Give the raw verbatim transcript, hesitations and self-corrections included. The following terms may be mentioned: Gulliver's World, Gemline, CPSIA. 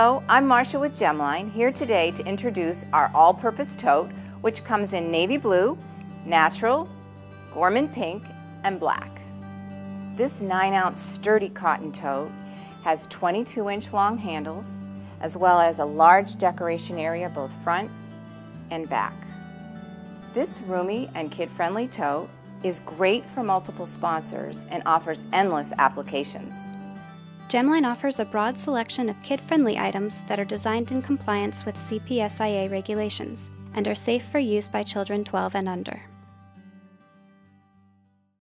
Hello, I'm Marsha with Gemline, here today to introduce our All Purpose Tote, which comes in navy blue, natural, gourmand pink, and black. This nine ounce sturdy cotton tote has twenty-two inch long handles, as well as a large decoration area both front and back. This roomy and kid-friendly tote is great for multiple sponsors and offers endless applications. Gemline offers a broad selection of kid-friendly items that are designed in compliance with C P S I A regulations and are safe for use by children twelve and under.